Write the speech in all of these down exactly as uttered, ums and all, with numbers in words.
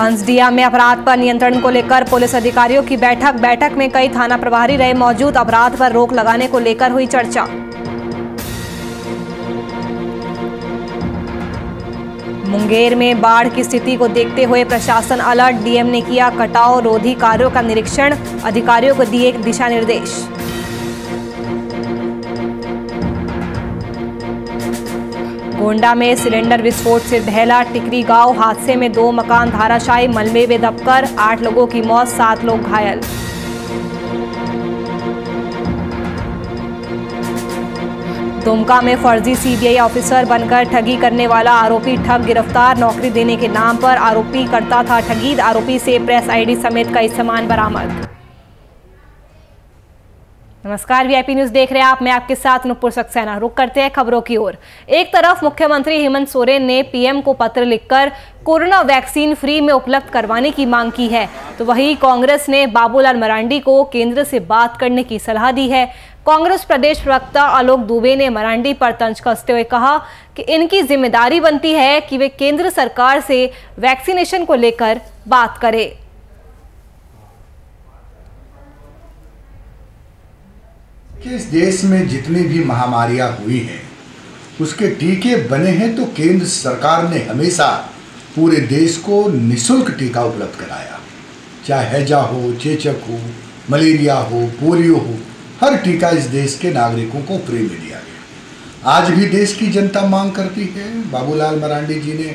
हंसडिया में अपराध पर नियंत्रण को लेकर पुलिस अधिकारियों की बैठक। बैठक में कई थाना प्रभारी रहे मौजूद। अपराध पर रोक लगाने को लेकर हुई चर्चा। मुंगेर में बाढ़ की स्थिति को देखते हुए प्रशासन अलर्ट। डीएम ने किया कटाव रोधी कार्यों का निरीक्षण, अधिकारियों को दिए दिशा निर्देश। गोंडा में सिलेंडर विस्फोट से दहला टिकरी गांव। हादसे में दो मकान धाराशायी, मलबे में दबकर आठ लोगों की मौत, सात लोग घायल। दुमका में फर्जी सीबीआई ऑफिसर बनकर ठगी करने वाला आरोपी ठग गिरफ्तार। नौकरी देने के नाम पर आरोपी करता था ठगी। आरोपी से प्रेस आईडी समेत कई सामान बरामद। नमस्कार, वीआईपी न्यूज देख रहे हैं आप। मैं आपके साथ नुपुर सक्सेना। रुक करते हैं खबरों की ओर। एक तरफ मुख्यमंत्री हेमंत सोरेन ने पीएम को पत्र लिखकर कोरोना वैक्सीन फ्री में उपलब्ध करवाने की मांग की है, तो वहीं कांग्रेस ने बाबूलाल मरांडी को केंद्र से बात करने की सलाह दी है। कांग्रेस प्रदेश प्रवक्ता आलोक दुबे ने मरांडी पर तंज कसते हुए कहा कि इनकी जिम्मेदारी बनती है कि वे केंद्र सरकार से वैक्सीनेशन को लेकर बात करें। कि इस देश में जितनी भी महामारियां हुई हैं उसके टीके बने हैं, तो केंद्र सरकार ने हमेशा पूरे देश को निःशुल्क टीका उपलब्ध कराया। चाहे हैजा हो, चेचक हो, मलेरिया हो, पोलियो हो, हर टीका इस देश के नागरिकों को फ्री में दिया गया। आज भी देश की जनता मांग करती है। बाबूलाल मरांडी जी ने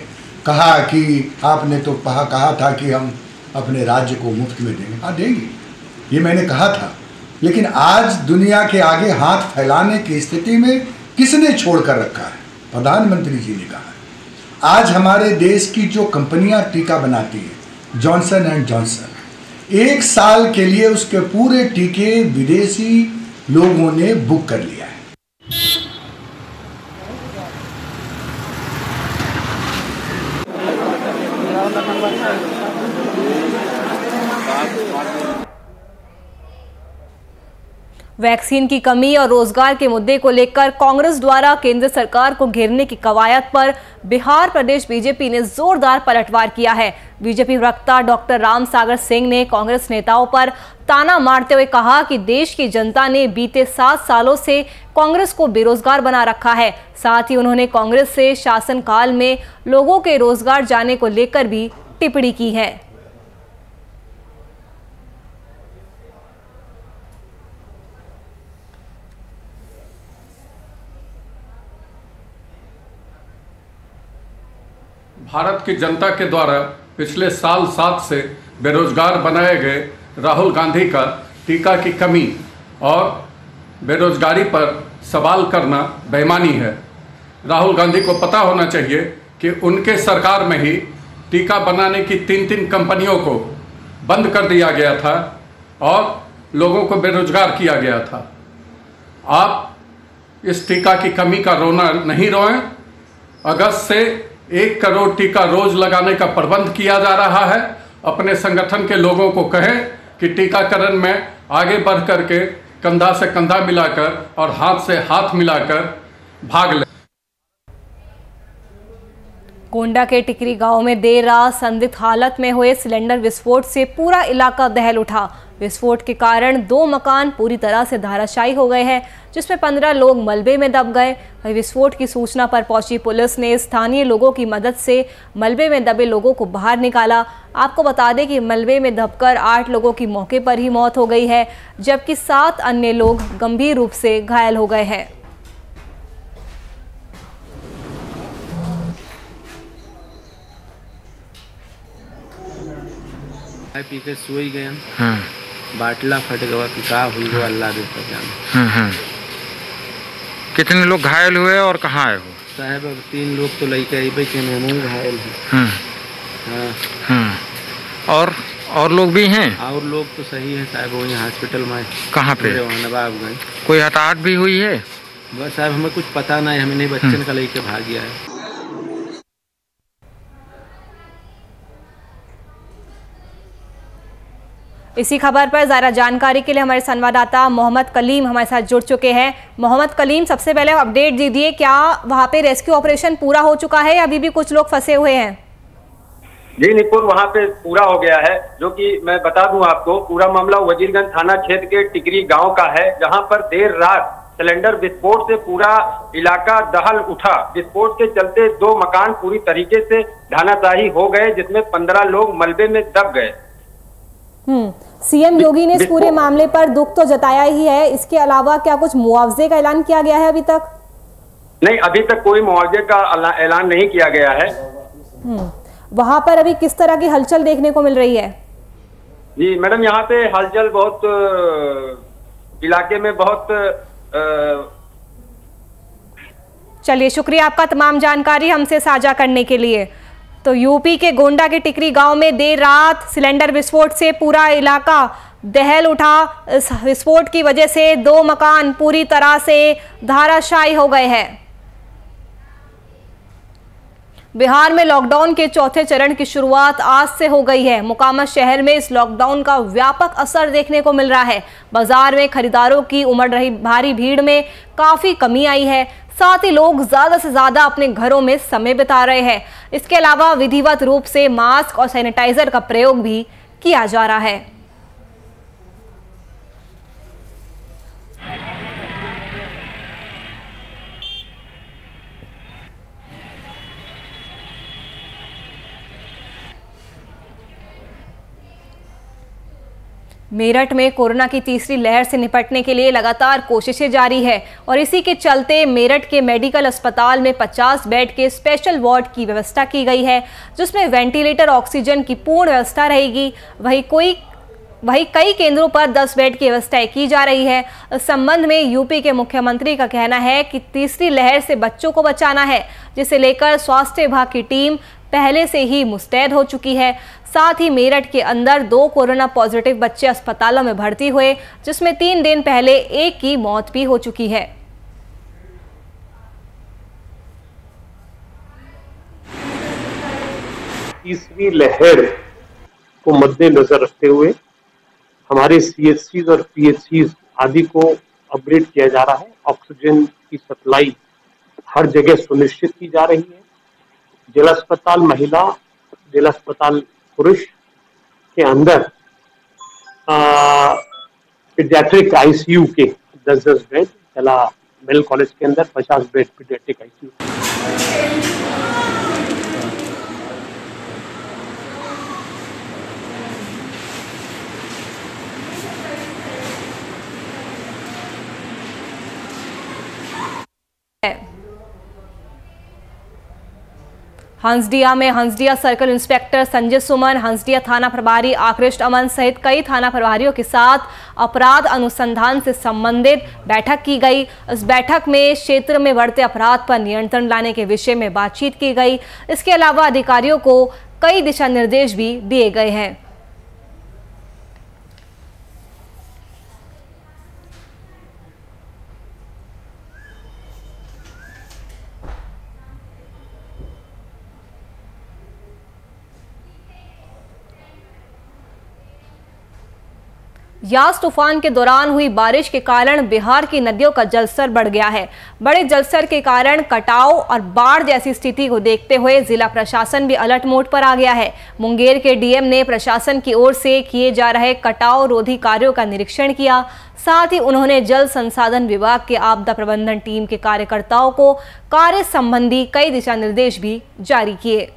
कहा कि आपने तो कहा, कहा था कि हम अपने राज्य को मुफ्त में देंगे। हाँ, देंगे, ये मैंने कहा था। लेकिन आज दुनिया के आगे हाथ फैलाने की स्थिति में किसने छोड़ कर रखा है? प्रधानमंत्री जी ने कहा। आज हमारे देश की जो कंपनियां टीका बनाती है, जॉनसन एंड जॉनसन, एक साल के लिए उसके पूरे टीके विदेशी लोगों ने बुक कर लिया है। वैक्सीन की कमी और रोजगार के मुद्दे को लेकर कांग्रेस द्वारा केंद्र सरकार को घेरने की कवायद पर बिहार प्रदेश बीजेपी ने जोरदार पलटवार किया है। बीजेपी प्रवक्ता डॉक्टर रामसागर सिंह ने कांग्रेस नेताओं पर ताना मारते हुए कहा कि देश की जनता ने बीते सात सालों से कांग्रेस को बेरोजगार बना रखा है। साथ ही उन्होंने कांग्रेस से शासनकाल में लोगों के रोजगार जाने को लेकर भी टिप्पणी की है। भारत की जनता के द्वारा पिछले साल सात से बेरोजगार बनाए गए राहुल गांधी का टीका की कमी और बेरोजगारी पर सवाल करना बेईमानी है। राहुल गांधी को पता होना चाहिए कि उनके सरकार में ही टीका बनाने की तीन तीन कंपनियों को बंद कर दिया गया था और लोगों को बेरोजगार किया गया था। आप इस टीका की कमी का रोना नहीं रोएं। अगस्त से एक करोड़ टीका रोज लगाने का प्रबंध किया जा रहा है। अपने संगठन के लोगों को कहें कि टीकाकरण में आगे बढ़ करके कंधा से कंधा मिलाकर और हाथ से हाथ मिलाकर भाग लें। गोंडा के टिकरी गांव में देर रात संदिग्ध हालत में हुए सिलेंडर विस्फोट से पूरा इलाका दहल उठा। विस्फोट के कारण दो मकान पूरी तरह से धराशायी हो गए हैं, जिसमें पंद्रह लोग मलबे में दब गए। विस्फोट की सूचना पर पहुंची पुलिस ने स्थानीय लोगों की मदद से मलबे में दबे लोगों को बाहर निकाला। आपको बता दें कि मलबे में दबकर आठ लोगों की मौके पर ही मौत हो गई है, जबकि सात अन्य लोग गंभीर रूप से घायल हो गए हैं। पी के सोई गया। हाँ। बाटला फट गया कि का हुई गया, अल्लाह दे पहचान। कितने लोग घायल हुए और कहाँ आए हो साहब? अब तीन लोग तो लड़के ही पे चेन्नई घायल हैं। हाँ। हाँ। और और लोग भी हैं? और लोग तो सही हैं साहब, वही हॉस्पिटल में। कहाँ पे? नवाबगंज। कोई हताहत भी हुई है? बस साहब हमें कुछ पता नहीं, हमने बच्चन का लेके भाग गया है। इसी खबर पर ज़्यादा जानकारी के लिए हमारे संवाददाता मोहम्मद कलीम हमारे साथ जुड़ चुके हैं। मोहम्मद कलीम, सबसे पहले अपडेट दीजिए, क्या वहाँ पे रेस्क्यू ऑपरेशन पूरा हो चुका है या अभी भी कुछ लोग फंसे हुए हैं? जी निपुण वहाँ पे पूरा हो गया है। जो कि मैं बता दूं आपको, पूरा मामला वजीरगंज थाना क्षेत्र के टिकरी गांव का है, जहां पर देर रात सिलेंडर विस्फोट से पूरा इलाका दहल उठा। विस्फोट के चलते दो मकान पूरी तरीके से धानाशाही हो गए, जिसमें पंद्रह लोग मलबे में दब गए। हम्म, सीएम योगी ने इस पूरे मामले पर दुख तो जताया ही है, इसके अलावा क्या कुछ मुआवजे का ऐलान किया गया है अभी तक? नहीं, अभी तक कोई मुआवजे का ऐलान नहीं किया गया है। वहाँ पर अभी किस तरह की हलचल देखने को मिल रही है? जी मैडम, यहाँ पे हलचल बहुत, इलाके में बहुत। चलिए, शुक्रिया आपका तमाम जानकारी हमसे साझा करने के लिए। तो यूपी के गोंडा के टिकरी गांव में देर रात सिलेंडर विस्फोट से पूरा इलाका दहल उठा। इस विस्फोट की वजह से दो मकान पूरी तरह से धराशायी हो गए हैं। बिहार में लॉकडाउन के चौथे चरण की शुरुआत आज से हो गई है। मोकामा शहर में इस लॉकडाउन का व्यापक असर देखने को मिल रहा है। बाजार में खरीदारों की उमड़ रही भारी भीड़ में काफ़ी कमी आई है। साथ ही लोग ज़्यादा से ज़्यादा अपने घरों में समय बिता रहे हैं। इसके अलावा विधिवत रूप से मास्क और सैनिटाइजर का प्रयोग भी किया जा रहा है। मेरठ में कोरोना की तीसरी लहर से निपटने के लिए लगातार कोशिशें जारी है और इसी के चलते मेरठ के मेडिकल अस्पताल में पचास बेड के स्पेशल वार्ड की व्यवस्था की गई है, जिसमें वेंटिलेटर, ऑक्सीजन की पूर्ण व्यवस्था रहेगी। वहीं कोई वहीं कई केंद्रों पर दस बेड की व्यवस्थाएं की जा रही है। इस संबंध में यूपी के मुख्यमंत्री का कहना है कि तीसरी लहर से बच्चों को बचाना है, जिसे लेकर स्वास्थ्य विभाग की टीम पहले से ही मुस्तैद हो चुकी है। साथ ही मेरठ के अंदर दो कोरोना पॉजिटिव बच्चे अस्पतालों में भर्ती हुए, जिसमें तीन दिन पहले एक की मौत भी हो चुकी है। तीसरी लहर को मद्देनजर रखते हुए हमारे सीएचसी और पीएचसी आदि को अपग्रेड किया जा रहा है। ऑक्सीजन की सप्लाई हर जगह सुनिश्चित की जा रही है। जिला अस्पताल महिला, जिला अस्पताल पुरुष के अंदर पीडियाट्रिक आईसीयू के दस दस बेड, जिला मेडिकल कॉलेज के अंदर पचास बेड पीडियाट्रिक आईसीयू। हंसडिया में हंसडिया सर्कल इंस्पेक्टर संजय सुमन, हंसडिया थाना प्रभारी आकृष्ट अमन सहित कई थाना प्रभारियों के साथ अपराध अनुसंधान से संबंधित बैठक की गई। इस बैठक में क्षेत्र में बढ़ते अपराध पर नियंत्रण लाने के विषय में बातचीत की गई। इसके अलावा अधिकारियों को कई दिशा निर्देश भी दिए गए हैं। यास तूफान के दौरान हुई बारिश के कारण बिहार की नदियों का जलस्तर बढ़ गया है। बड़े जलस्तर के कारण कटाव और बाढ़ जैसी स्थिति को देखते हुए जिला प्रशासन भी अलर्ट मोड पर आ गया है। मुंगेर के डीएम ने प्रशासन की ओर से किए जा रहे कटाव रोधी कार्यों का निरीक्षण किया। साथ ही उन्होंने जल संसाधन विभाग के आपदा प्रबंधन टीम के कार्यकर्ताओं को कार्य संबंधी कई दिशा निर्देश भी जारी किए।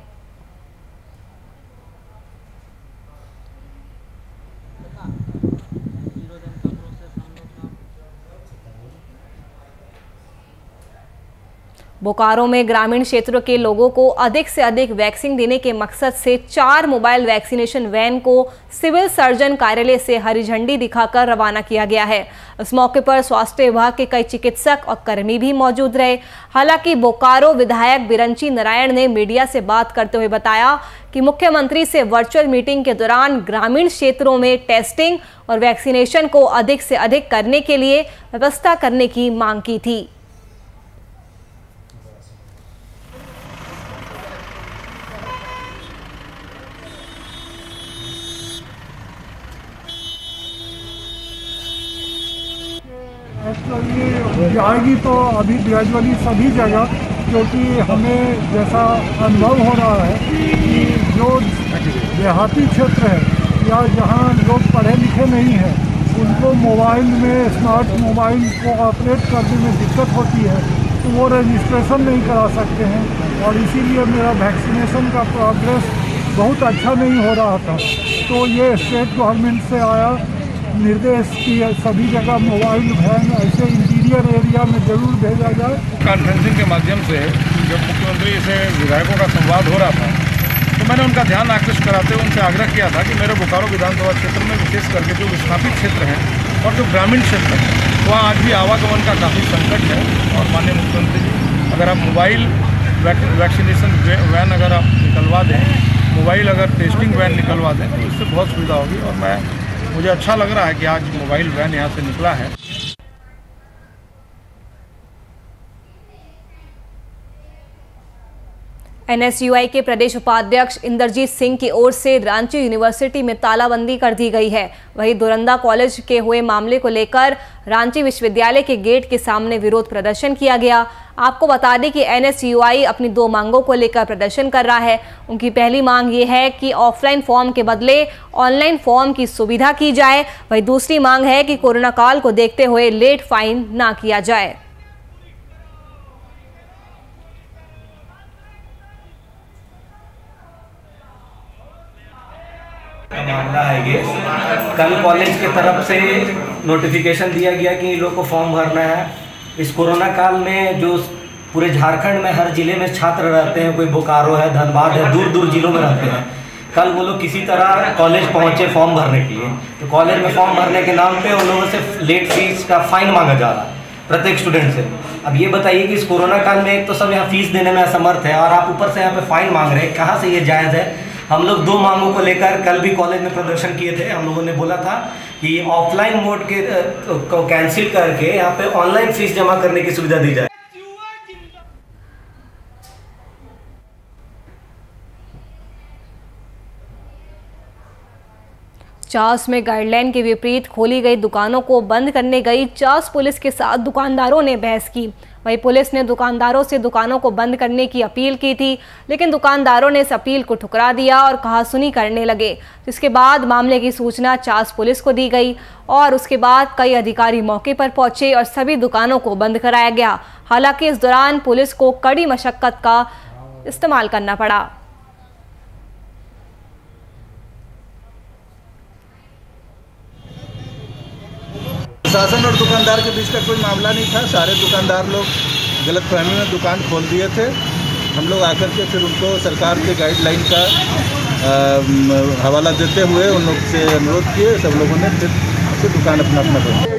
बोकारो में ग्रामीण क्षेत्रों के लोगों को अधिक से अधिक वैक्सीन देने के मकसद से चार मोबाइल वैक्सीनेशन वैन को सिविल सर्जन कार्यालय से हरी झंडी दिखाकर रवाना किया गया है। इस मौके पर स्वास्थ्य विभाग के कई चिकित्सक और कर्मी भी मौजूद रहे। हालांकि बोकारो विधायक बिरंची नारायण ने मीडिया से बात करते हुए बताया कि मुख्यमंत्री से वर्चुअल मीटिंग के दौरान ग्रामीण क्षेत्रों में टेस्टिंग और वैक्सीनेशन को अधिक से अधिक करने के लिए व्यवस्था करने की मांग की थी। आएगी तो अभी ग्रेजुअली सभी जगह, क्योंकि हमें जैसा अनुभव हो रहा है कि जो देहाती क्षेत्र है या जहाँ लोग पढ़े लिखे नहीं हैं, उनको मोबाइल में स्मार्ट मोबाइल को ऑपरेट करने में दिक्कत होती है, तो वो रजिस्ट्रेशन नहीं करा सकते हैं और इसीलिए मेरा वैक्सीनेशन का प्रोग्रेस बहुत अच्छा नहीं हो रहा था। तो ये स्टेट गवर्नमेंट से आया निर्देश कि सभी जगह मोबाइल वैन ऐसे इंटीरियर एरिया में जरूर भेजा जाए। कॉन्फ्रेंसिंग के माध्यम से जब मुख्यमंत्री से विधायकों का संवाद हो रहा था, तो मैंने उनका ध्यान आकृष्ट कराते हुए उनसे आग्रह किया था कि मेरे बोकारो विधानसभा क्षेत्र में विशेष करके जो विस्थापित क्षेत्र हैं और जो ग्रामीण क्षेत्र हैं, वहाँ आज भी आवागमन का काफ़ी संकट है। और माननीय मुख्यमंत्री जी, अगर आप मोबाइल वैक्सीनेशन वैन अगर आप निकलवा दें, मोबाइल अगर टेस्टिंग वैन निकलवा दें, तो इससे बहुत सुविधा होगी। और मैं मुझे अच्छा लग रहा है कि आज मोबाइल वैन यहाँ से निकला है। एन एस यू आई के प्रदेश उपाध्यक्ष इंद्रजीत सिंह की ओर से रांची यूनिवर्सिटी में तालाबंदी कर दी गई है। वहीं दुरंदा कॉलेज के हुए मामले को लेकर रांची विश्वविद्यालय के गेट के सामने विरोध प्रदर्शन किया गया। आपको बता दें कि एन एस यू आई अपनी दो मांगों को लेकर प्रदर्शन कर रहा है। उनकी पहली मांग ये है कि ऑफलाइन फॉर्म के बदले ऑनलाइन फॉर्म की सुविधा की जाए। वहीं दूसरी मांग है कि कोरोना काल को देखते हुए लेट फाइन ना किया जाए। मामला है ये, कल कॉलेज की तरफ से नोटिफिकेशन दिया गया कि लोग को फॉर्म भरना है। इस कोरोना काल में जो पूरे झारखंड में हर जिले में छात्र रहते हैं, कोई बोकारो है, धनबाद है, दूर दूर जिलों में रहते हैं, कल वो लोग किसी तरह कॉलेज पहुंचे फॉर्म भरने के लिए, तो कॉलेज में फॉर्म भरने के नाम पे उन लोगों से लेट फीस का फाइन मांगा जा रहा है प्रत्येक स्टूडेंट से। अब ये बताइए कि इस कोरोना काल में एक तो सब यहाँ फीस देने में असमर्थ है और आप ऊपर से यहाँ पे फाइन मांग रहे हैं, कहाँ से ये जायज़ है। हम लोग दो मांगों को लेकर कल भी कॉलेज में प्रदर्शन किए थे। हम लोगों ने बोला था कि ऑफलाइन मोड के को कैंसिल करके यहाँ पे ऑनलाइन फीस जमा करने की सुविधा दी जाए। चास में गाइडलाइन के विपरीत खोली गई दुकानों को बंद करने गई चास पुलिस के साथ दुकानदारों ने बहस की। वहीं पुलिस ने दुकानदारों से दुकानों को बंद करने की अपील की थी, लेकिन दुकानदारों ने इस अपील को ठुकरा दिया और कहासुनी करने लगे। इसके बाद मामले की सूचना चास पुलिस को दी गई और उसके बाद कई अधिकारी मौके पर पहुंचे और सभी दुकानों को बंद कराया गया। हालांकि इस दौरान पुलिस को कड़ी मशक्कत का इस्तेमाल करना पड़ा। शासन और दुकानदार के बीच का कोई मामला नहीं था। सारे दुकानदार लोग गलतफहमी में दुकान खोल दिए थे। हम लोग आकर के फिर उनको सरकार के गाइडलाइन का आ, हवाला देते हुए उन लोग से अनुरोध किए। सब लोगों ने फिर से दुकान अपना अपना खोली।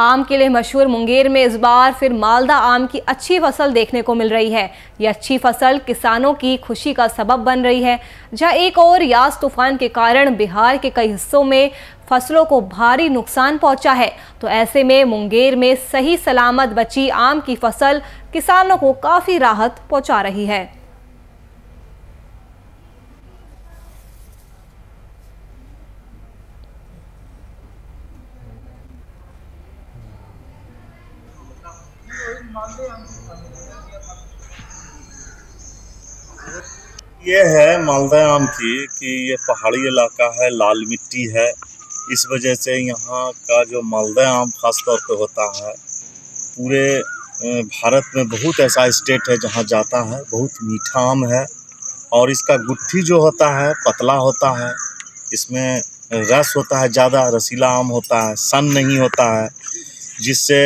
आम के लिए मशहूर मुंगेर में इस बार फिर मालदा आम की अच्छी फसल देखने को मिल रही है। ये अच्छी फसल किसानों की खुशी का सबब बन रही है। जहां एक और यास तूफान के कारण बिहार के कई हिस्सों में फसलों को भारी नुकसान पहुंचा है, तो ऐसे में मुंगेर में सही सलामत बची आम की फसल किसानों को काफ़ी राहत पहुंचा रही है। ये है मालदा आम की कि ये पहाड़ी इलाका है, लाल मिट्टी है, इस वजह से यहाँ का जो मालदा आम खास तौर पे होता है, पूरे भारत में बहुत ऐसा स्टेट है जहाँ जाता है, बहुत मीठा आम है। और इसका गुट्ठी जो होता है पतला होता है, इसमें रस होता है ज़्यादा, रसीला आम होता है, सन नहीं होता है, जिससे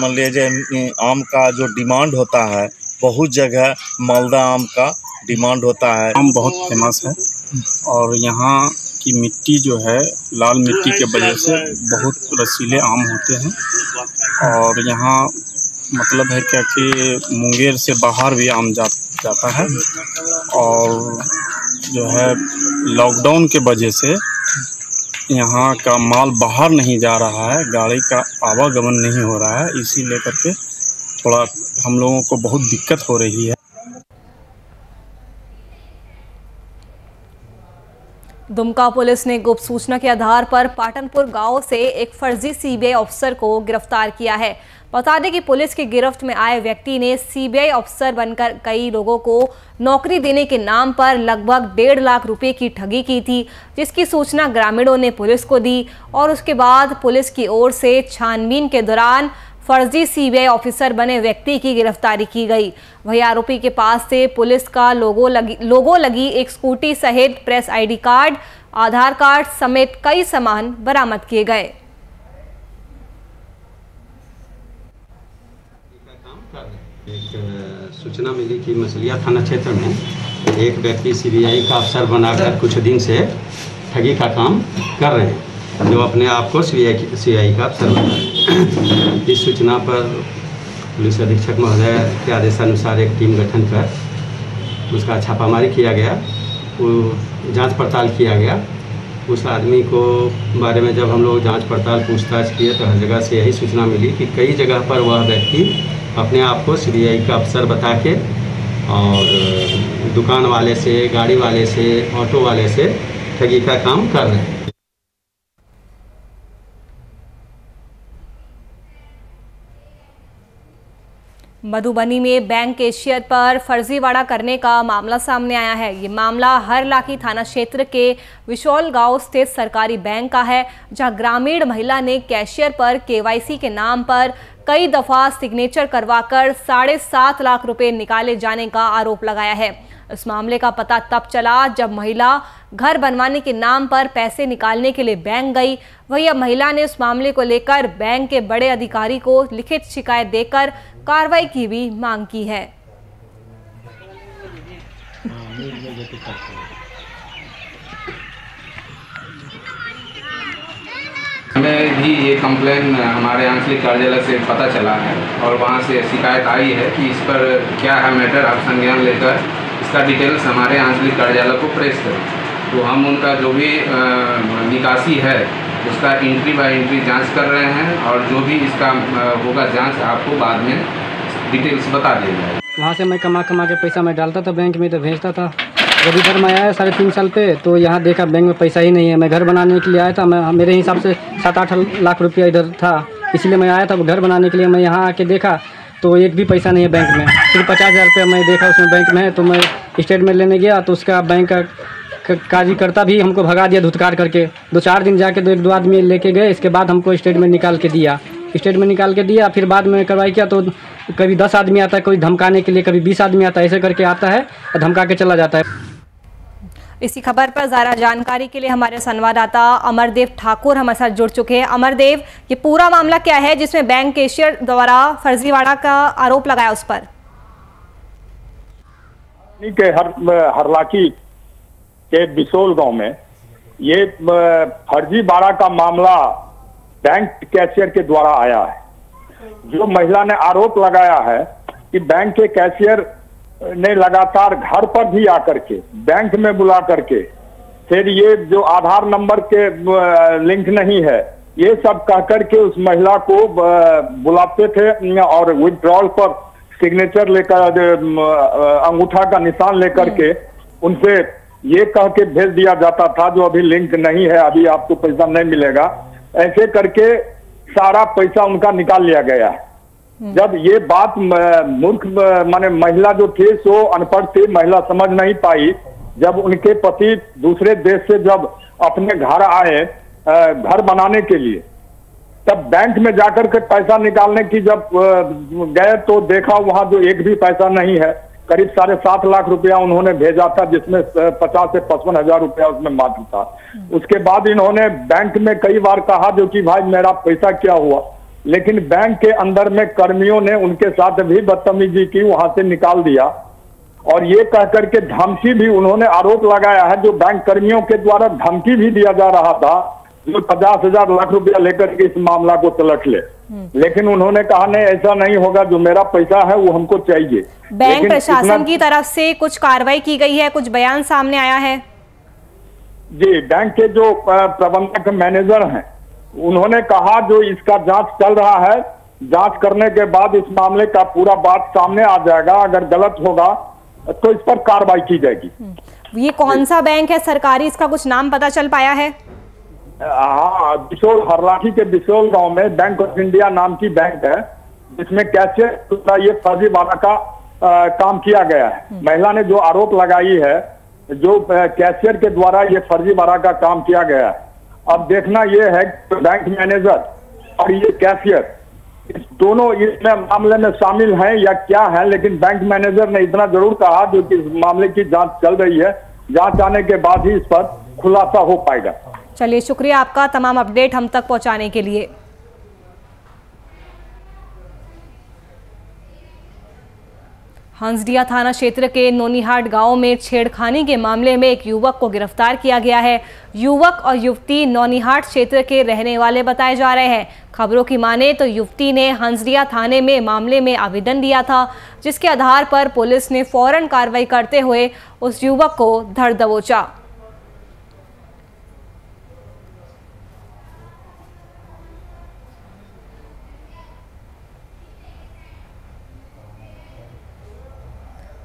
मान लीजिए आम का जो डिमांड होता है, बहुत जगह मालदा आम का डिमांड होता है। आम बहुत फेमस है और यहाँ की मिट्टी जो है लाल मिट्टी के वजह से बहुत रसीले आम होते हैं। और यहाँ मतलब है क्या कि मुंगेर से बाहर भी आम जा, जाता है। और जो है लॉकडाउन के वजह से यहाँ का माल बाहर नहीं जा रहा है, गाड़ी का आवागमन नहीं हो रहा है, इसी लेकर के थोड़ा हम लोगों को बहुत दिक्कत हो रही है। दुमका पुलिस ने गुप्त सूचना के आधार पर पाटनपुर गांव से एक फर्जी सीबीआई ऑफिसर को गिरफ्तार किया है। बता दें कि पुलिस की गिरफ्त में आए व्यक्ति ने सीबीआई ऑफिसर बनकर कई लोगों को नौकरी देने के नाम पर लगभग डेढ़ लाख रुपए की ठगी की थी, जिसकी सूचना ग्रामीणों ने पुलिस को दी और उसके बाद पुलिस की ओर से छानबीन के दौरान फर्जी सीबीआई ऑफिसर बने व्यक्ति की गिरफ्तारी की गई। वहीं आरोपी के पास से पुलिस का लोगो लगी लोगो लगी एक स्कूटी सहित press ID card, Aadhaar card समेत कई सामान बरामद किए गए। एक सूचना मिली कि मछलिया थाना क्षेत्र में एक व्यक्ति सीबीआई का अफसर बनाकर कुछ दिन से ठगी का काम कर रहे हैं, जो अपने आप को सीआई सीआई का अफसर बनाया। इस सूचना पर पुलिस अधीक्षक महोदय के आदेशानुसार एक टीम गठन कर उसका छापामारी किया गया, वो जांच पड़ताल किया गया। उस आदमी को बारे में जब हम लोग जांच पड़ताल पूछताछ किए तो हर जगह से यही सूचना मिली कि कई जगह पर वह व्यक्ति अपने आप को सीआई का अफसर बता के और दुकान वाले से, गाड़ी वाले से, ऑटो वाले से ठगी का काम कर रहे हैं। मधुबनी में बैंक कैशियर पर फर्जीवाड़ा करने का मामला सामने आया है। ये मामला हर लाखी थाना क्षेत्र के विशोल गांव स्थित सरकारी बैंक का है, जहां ग्रामीण महिला ने कैशियर पर केवाईसी के नाम पर कई दफा सिग्नेचर करवाकर साढ़े सात लाख रुपए निकाले जाने का आरोप लगाया है। इस मामले का पता तब चला जब महिला घर बनवाने के नाम पर पैसे निकालने के लिए बैंक गई। वहीं अब महिला ने इस मामले को लेकर बैंक के बड़े अधिकारी को लिखित शिकायत देकर कार्रवाई की भी मांग की है। हमें भी ये कंप्लेन हमारे आंचलिक कार्यालय से पता चला है और वहाँ से शिकायत आई है कि इस पर क्या है मैटर, आप संज्ञान लेकर इसका डिटेल्स हमारे आंचलिक कार्यालय को प्रेस करें। तो हम उनका जो भी निकासी है उसका इंट्री बाय इंट्री जांच कर रहे हैं और जो भी इसका होगा जांच आपको बाद में डिटेल्स बता दिया जाएगा। वहाँ से मैं कमा कमा के पैसा मैं डालता था बैंक में, तो भेजता था। जब इधर मैं आया साढ़े तीन साल पे तो यहाँ देखा बैंक में पैसा ही नहीं है। मैं घर बनाने के लिए आया था, मैं मेरे हिसाब से सात आठ लाख रुपया इधर था, इसलिए मैं आया था घर बनाने के लिए। मैं यहाँ आके देखा तो एक भी पैसा नहीं है बैंक में, सिर्फ पचास हज़ार रुपया मैं देखा उसमें बैंक में है। तो मैं स्टेट में लेने गया तो उसका बैंक का कार्यकर्ता भी हमको भगा दिया धुतकार करके। दो चार दिन जाके दो एक दो आदमी लेके गए, इसके बाद हमको स्टेट में निकाल के दिया। स्टेट में निकाल के दिया, फिर बाद में कार्रवाई किया तो कभी दस आदमी आता है, कोई धमकाने के लिए, कभी बीस आदमी आता है, ऐसे करके आता है और धमका के चला जाता है। इसी खबर पर ज़्यादा जानकारी के लिए हमारे संवाददाता अमरदेव ठाकुर हमारे साथ जुड़ चुके हैं। अमरदेव, ये पूरा मामला क्या है जिसमें बैंक कैशियर द्वारा फर्जीवाड़ा का आरोप लगाया उस पर? के हर हरलाकी के बिसोल गांव में ये फर्जीवाड़ा का मामला बैंक कैशियर के द्वारा आया है। जो महिला ने आरोप लगाया है कि बैंक के कैशियर ने लगातार घर पर भी आकर के, बैंक में बुला करके, फिर ये जो आधार नंबर के लिंक नहीं है ये सब कह करके उस महिला को बुलाते थे और विड्रॉल पर सिग्नेचर लेकर, अंगूठा का निशान लेकर के उनसे ये कह के भेज दिया जाता था जो अभी लिंक नहीं है, अभी आपको पैसा नहीं मिलेगा। ऐसे करके सारा पैसा उनका निकाल लिया गया है। जब ये बात मूर्ख माने महिला जो थी सो अनपढ़ थी, महिला समझ नहीं पाई। जब उनके पति दूसरे देश से जब अपने घर आए घर बनाने के लिए, तब बैंक में जाकर के पैसा निकालने की जब गए तो देखा वहां जो एक भी पैसा नहीं है। करीब साढ़े सात लाख रुपया उन्होंने भेजा था, जिसमें पचास से पचपन हजार रुपया उसमें मात्र था। उसके बाद इन्होंने बैंक में कई बार कहा जो कि भाई मेरा पैसा क्या हुआ, लेकिन बैंक के अंदर में कर्मियों ने उनके साथ भी बदतमीजी की, वहां से निकाल दिया। और ये कह करके धमकी भी उन्होंने आरोप लगाया है जो बैंक कर्मियों के द्वारा धमकी भी दिया जा रहा था जो पचास हजार लाख रुपया लेकर के इस मामला को तलट ले। लेकिन उन्होंने कहा नहीं, ऐसा नहीं होगा, जो मेरा पैसा है वो हमको चाहिए। बैंक प्रशासन की तरफ से कुछ कार्रवाई की गई है, कुछ बयान सामने आया है? जी, बैंक के जो प्रबंधक मैनेजर है उन्होंने कहा जो इसका जांच चल रहा है जांच करने के बाद इस मामले का पूरा बात सामने आ जाएगा। अगर गलत होगा तो इस पर कार्रवाई की जाएगी। ये कौन सा बैंक है सरकारी, इसका कुछ नाम पता चल पाया है? हाँ, बिसोल हरलाखी के बिसोल गांव में बैंक ऑफ इंडिया नाम की बैंक है जिसमें कैसे ये फर्जीवाड़ा का आ, काम किया गया है। महिला ने जो आरोप लगाई है जो कैशियर के द्वारा ये फर्जीवाड़ा का काम किया गया है। अब देखना यह है कि बैंक मैनेजर और ये कैशियर इस दोनों इसमें मामले में शामिल हैं या क्या है, लेकिन बैंक मैनेजर ने इतना जरूर कहा जो कि इस मामले की जांच चल रही है, जांच आने के बाद ही इस पर खुलासा हो पाएगा। चलिए, शुक्रिया आपका तमाम अपडेट हम तक पहुंचाने के लिए। हंसडिया थाना क्षेत्र के नोनीहाट गांव में छेड़खानी के मामले में एक युवक को गिरफ्तार किया गया है। युवक और युवती नोनीहाट क्षेत्र के रहने वाले बताए जा रहे हैं। खबरों की माने तो युवती ने हंसडिया थाने में मामले में आवेदन दिया था, जिसके आधार पर पुलिस ने फौरन कार्रवाई करते हुए उस युवक को धर दबोचा।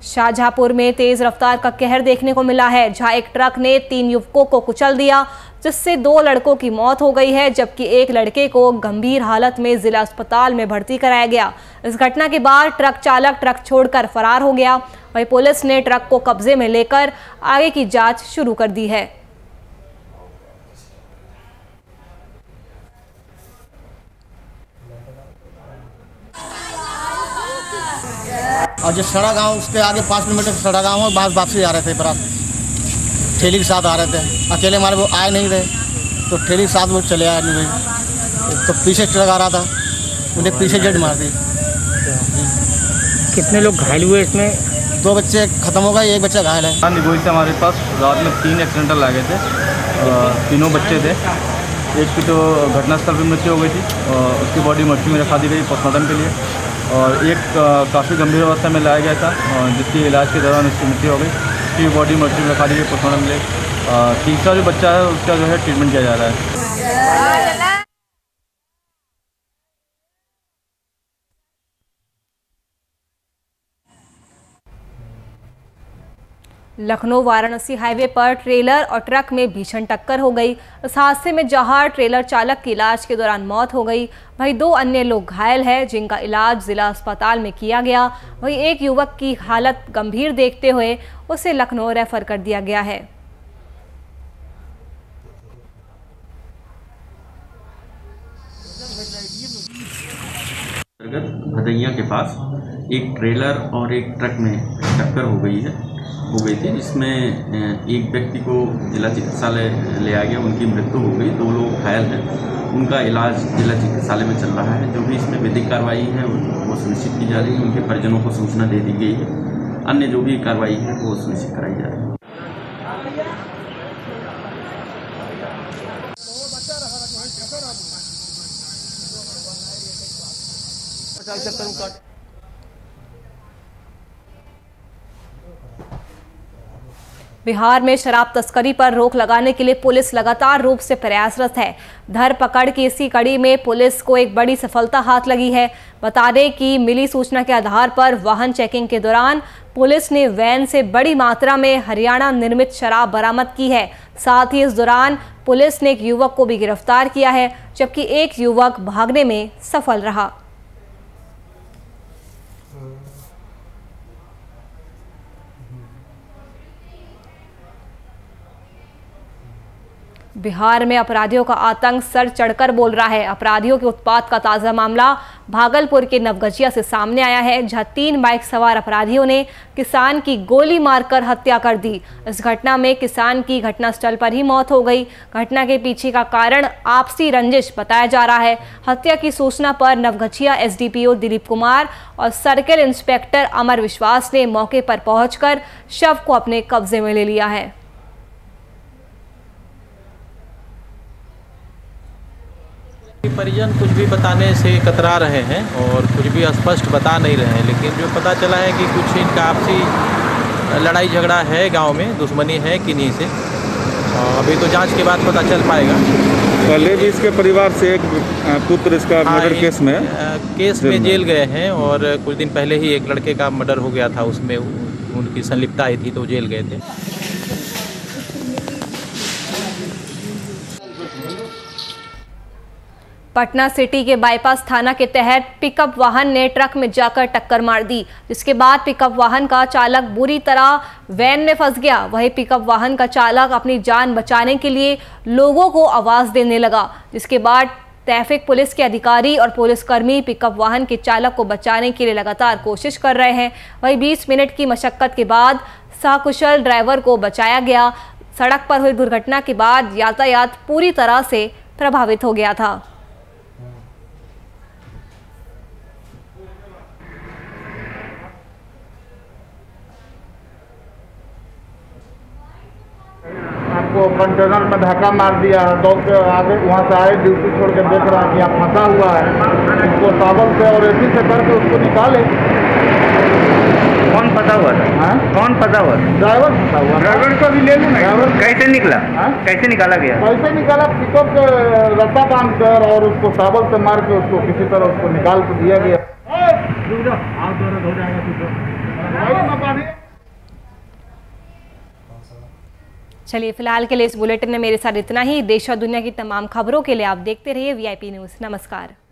शाहजहांपुर में तेज रफ्तार का कहर देखने को मिला है, जहां एक ट्रक ने तीन युवकों को कुचल दिया, जिससे दो लड़कों की मौत हो गई है जबकि एक लड़के को गंभीर हालत में जिला अस्पताल में भर्ती कराया गया। इस घटना के बाद ट्रक चालक ट्रक छोड़कर फरार हो गया। वहीं पुलिस ने ट्रक को कब्जे में लेकर आगे की जांच शुरू कर दी है। और जो सड़ा गाँव उसके आगे पाँच किलोमीटर सड़ा गाँव है, बाहर वापसी आ रहे थे, बरात ठेली के साथ आ रहे थे। अकेले हमारे वो आए नहीं रहे तो ठेली के साथ वो चले आए नहीं रहे, तो पीछे ट्रक आ रहा था, उन्हें पीछे जेट मार दी। कितने लोग घायल हुए इसमें? दो बच्चे खत्म हो गए, एक बच्चा घायल है। हाँ, निगोई से हमारे पास रात में तीन एक्सीडेंटल आ गए थे, तीनों बच्चे थे। एक की तो घटनास्थल पर मृत्यु हो गई थी और उसकी बॉडी मर्ची में रखा दी गई पोस्टमार्टम के लिए, और एक काफ़ी गंभीर अवस्था में लाया गया था जिसकी इलाज के दौरान उसकी मृत्यु हो गई, उसकी बॉडी मर्ची में रखा दी गई पोस्टमार्टम के लिए। तीसरा जो बच्चा है उसका जो है ट्रीटमेंट किया जा रहा है। लखनऊ वाराणसी हाईवे पर ट्रेलर और ट्रक में भीषण टक्कर हो गई। इस हादसे में जहां ट्रेलर चालक की इलाज के दौरान मौत हो गई, वहीं दो अन्य लोग घायल हैं जिनका इलाज जिला अस्पताल में किया गया। वहीं एक युवक की हालत गंभीर देखते हुए उसे लखनऊ रेफर कर दिया गया है। भदैया के पास एक ट्रेलर और एक ट्रक में टक्कर हो गई है हो गई थी जिसमें एक व्यक्ति को जिला चिकित्सालय ले आया गया, उनकी मृत्यु हो गई। दो लोग घायल हैं, उनका इलाज जिला चिकित्सालय में चल रहा है। जो भी इसमें विधिक कार्रवाई है वो सुनिश्चित की जा रही है, उनके परिजनों को सूचना दे दी गई है, अन्य जो भी कार्रवाई है वो सुनिश्चित कराई जा रही है। बिहार में शराब तस्करी पर रोक लगाने के लिए पुलिस लगातार रूप से प्रयासरत है। धरपकड़ की इसी कड़ी में पुलिस को एक बड़ी सफलता हाथ लगी है। बता दें कि मिली सूचना के आधार पर वाहन चेकिंग के दौरान पुलिस ने वैन से बड़ी मात्रा में हरियाणा निर्मित शराब बरामद की है। साथ ही इस दौरान पुलिस ने एक युवक को भी गिरफ्तार किया है जबकि एक युवक भागने में सफल रहा। बिहार में अपराधियों का आतंक सर चढ़कर बोल रहा है। अपराधियों के उत्पात का ताज़ा मामला भागलपुर के नवगछिया से सामने आया है, जहां तीन बाइक सवार अपराधियों ने किसान की गोली मारकर हत्या कर दी। इस घटना में किसान की घटनास्थल पर ही मौत हो गई। घटना के पीछे का कारण आपसी रंजिश बताया जा रहा है। हत्या की सूचना पर नवगछिया एसडीपीओ दिलीप कुमार और सर्किल इंस्पेक्टर अमर विश्वास ने मौके पर पहुंचकर शव को अपने कब्जे में ले लिया है। परिजन कुछ भी बताने से कतरा रहे हैं और कुछ भी स्पष्ट बता नहीं रहे हैं, लेकिन जो पता चला है कि कुछ इनका आपसी लड़ाई झगड़ा है, गांव में दुश्मनी है किन्हीं से, अभी तो जांच के बाद पता चल पाएगा। पहले भी इसके परिवार से एक पुत्र इसका मर्डर हाँ, केस में केस में जेल गए हैं और कुछ दिन पहले ही एक लड़के का मर्डर हो गया था, उसमें उनकी संलिप्तता आई थी तो जेल गए थे। पटना सिटी के बाईपास थाना के तहत पिकअप वाहन ने ट्रक में जाकर टक्कर मार दी, जिसके बाद पिकअप वाहन का चालक बुरी तरह वैन में फंस गया। वहीं पिकअप वाहन का चालक अपनी जान बचाने के लिए लोगों को आवाज़ देने लगा, जिसके बाद ट्रैफिक पुलिस के अधिकारी और पुलिसकर्मी पिकअप वाहन के चालक को बचाने के लिए लगातार कोशिश कर रहे हैं। वहीं बीस मिनट की मशक्क़त के बाद सकुशल ड्राइवर को बचाया गया। सड़क पर हुई दुर्घटना के बाद यातायात पूरी तरह से प्रभावित हो गया था। तो कंटेनर में धक्का मार दिया है, डॉक्टर आगे वहाँ से आए ड्यूटी छोड़ के देख रहा है कि यहाँ फंसा हुआ है, इसको साबुन से और एसी से करके उसको निकाले। कौन फंसा हुआ था? कौन फंसा हुआ? ड्राइवर फंसा हुआ। ड्राइवर को भी ले लो ना। ड्राइवर कैसे निकला? कैसे निकाला गया? कैसे निकाला? पिकअप के रस्ता बांध कर और उसको साबुन से मार के उसको किसी तरह उसको निकाल के दिया गया। चलिए फिलहाल के लिए इस बुलेटिन में मेरे साथ इतना ही। देश और दुनिया की तमाम खबरों के लिए आप देखते रहिए वीआईपी न्यूज़। नमस्कार।